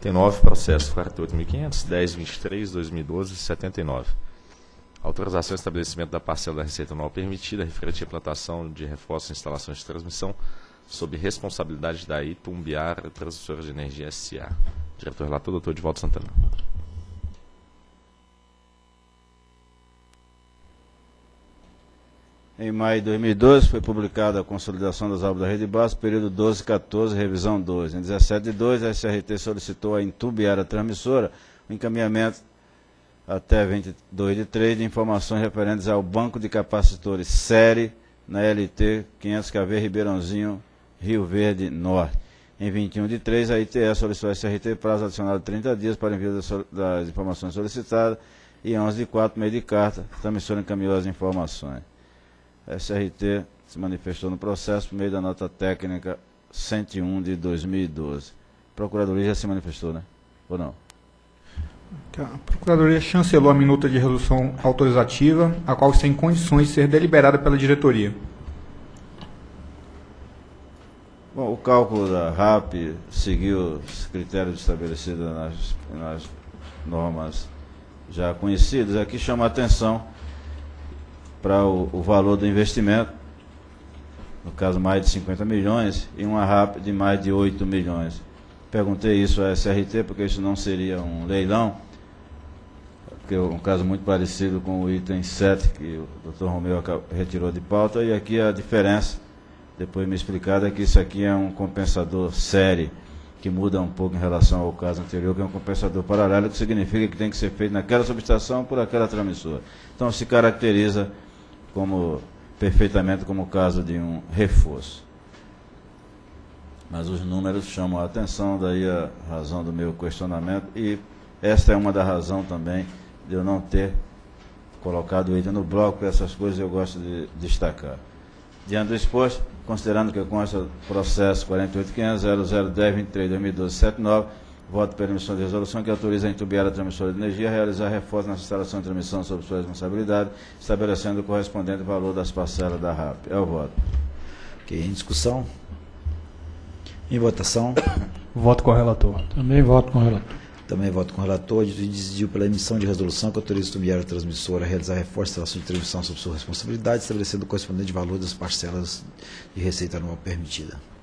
Tem 9 processos, 48.500, 10.23, 2012, 79. Autorização e estabelecimento da parcela da receita anual permitida, referente à implantação de reforços e instalações de transmissão, sob responsabilidade da Itumbiara Transmissora de Energia S.A. Diretor relator, doutor Edvaldo Santana. Em maio de 2012, foi publicada a consolidação das obras da Rede Básica, período 12-14, revisão 12. Em 17 de 2, a SRT solicitou à Itumbiara Transmissora o encaminhamento até 22 de 3 de informações referentes ao banco de capacitores série na LT 500KV Ribeirãozinho, Rio Verde Norte. Em 21 de 3, a ITE solicitou à SRT prazo adicional de 30 dias para envio das informações solicitadas e 11 de 4, meio de carta, a transmissora encaminhou as informações. A SRT se manifestou no processo por meio da nota técnica 101 de 2012. A Procuradoria já se manifestou, né? Ou não? A Procuradoria chancelou a minuta de resolução autorizativa, a qual está em condições de ser deliberada pela diretoria. Bom, o cálculo da RAP seguiu os critérios estabelecidos nas normas já conhecidas. Aqui chama a atenção para o valor do investimento, no caso mais de 50 milhões, e uma RAP de mais de 8 milhões. Perguntei isso à SRT, porque isso não seria um leilão, que é um caso muito parecido com o item 7, que o doutor Romeu retirou de pauta, e aqui a diferença, depois me explicada, é que isso aqui é um compensador série, que muda um pouco em relação ao caso anterior, que é um compensador paralelo, que significa que tem que ser feito naquela subestação por aquela transmissora. Então se caracteriza como, perfeitamente como o caso de um reforço. Mas os números chamam a atenção, daí a razão do meu questionamento, e esta é uma da razão também de eu não ter colocado o item no bloco, porque essas coisas eu gosto de destacar. Diante do exposto, considerando que consta do processo 48.500.0010.23.2012.79, voto pela emissão de resolução que autoriza a Itumbiara Transmissora de Energia a realizar reforço na instalação de transmissão sob sua responsabilidade, estabelecendo o correspondente valor das parcelas da RAP. É o voto. Ok, em discussão? Em votação? Voto com o relator. Também voto com o relator. Também voto com o relator. Decidiu pela emissão de resolução que autoriza a Itumbiara Transmissora a realizar reforço e instalação de transmissão sob sua responsabilidade, estabelecendo o correspondente valor das parcelas de receita anual permitida.